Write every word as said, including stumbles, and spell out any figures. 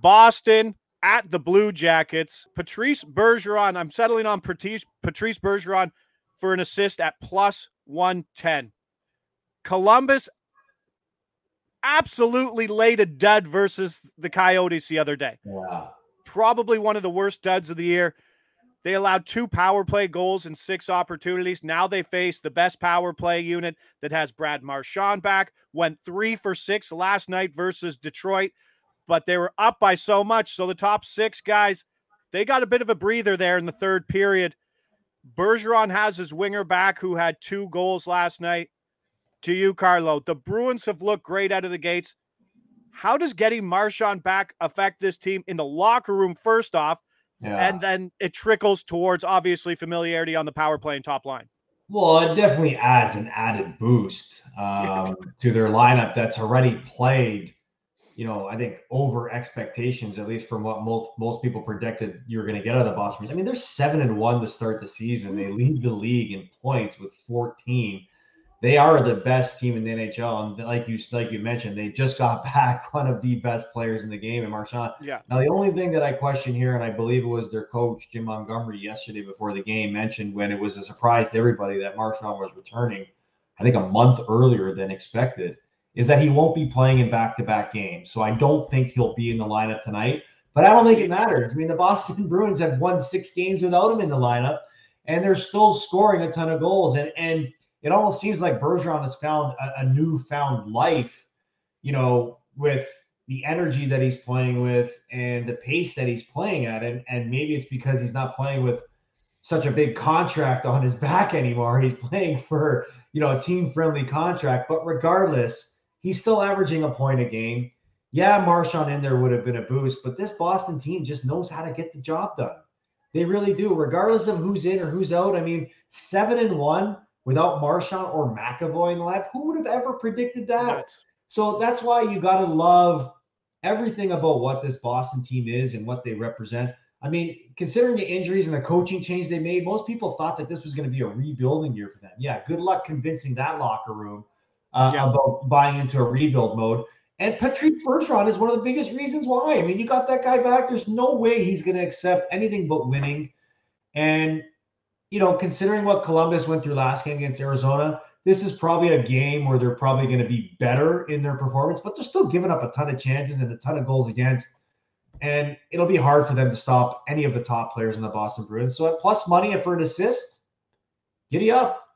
Boston at the Blue Jackets. Patrice Bergeron, I'm settling on Patrice, Patrice Bergeron for an assist at plus one ten. Columbus absolutely laid a dud versus the Coyotes the other day. Wow. Probably one of the worst duds of the year. They allowed two power play goals and six opportunities. Now they face the best power play unit that has Brad Marchand back. Went three for six last night versus Detroit, but they were up by so much. So the top six guys, they got a bit of a breather there in the third period. Bergeron has his winger back who had two goals last night. To you, Carlo, the Bruins have looked great out of the gates. How does getting Marchand back affect this team in the locker room first off? Yeah. And then it trickles towards, obviously, familiarity on the power play and top line. Well, it definitely adds an added boost um, to their lineup that's already played, you know, I think over expectations, at least from what most, most people predicted you were going to get out of the Boston. I mean, they're seven and one to start the season. They lead the league in points with fourteen. They are the best team in the N H L, and like you like you mentioned, they just got back one of the best players in the game in Marchand. Yeah. Now, the only thing that I question here, and I believe it was their coach, Jim Montgomery, yesterday before the game mentioned when it was a surprise to everybody that Marchand was returning, I think a month earlier than expected, is that he won't be playing in back-to-back games. So I don't think he'll be in the lineup tonight, but I don't think it matters. I mean, the Boston Bruins have won six games without him in the lineup, and they're still scoring a ton of goals. And and it almost seems like Bergeron has found a, a newfound life, you know, with the energy that he's playing with and the pace that he's playing at. And, and maybe it's because he's not playing with such a big contract on his back anymore. He's playing for, you know, a team-friendly contract. But regardless, he's still averaging a point a game. Yeah, Marchand in there would have been a boost, but this Boston team just knows how to get the job done. They really do, regardless of who's in or who's out. I mean, seven and one. Without Marchand or McAvoy in the lineup, who would have ever predicted that? Nuts. So that's why you got to love everything about what this Boston team is and what they represent. I mean, considering the injuries and the coaching change they made, most people thought that this was going to be a rebuilding year for them. Yeah, good luck convincing that locker room uh, yeah. about buying into a rebuild mode. And Patrice Bergeron is one of the biggest reasons why. I mean, you got that guy back. There's no way he's going to accept anything but winning. And you know, considering what Columbus went through last game against Arizona, this is probably a game where they're probably going to be better in their performance, but they're still giving up a ton of chances and a ton of goals against, and it'll be hard for them to stop any of the top players in the Boston Bruins. So at plus money and for an assist, giddy up.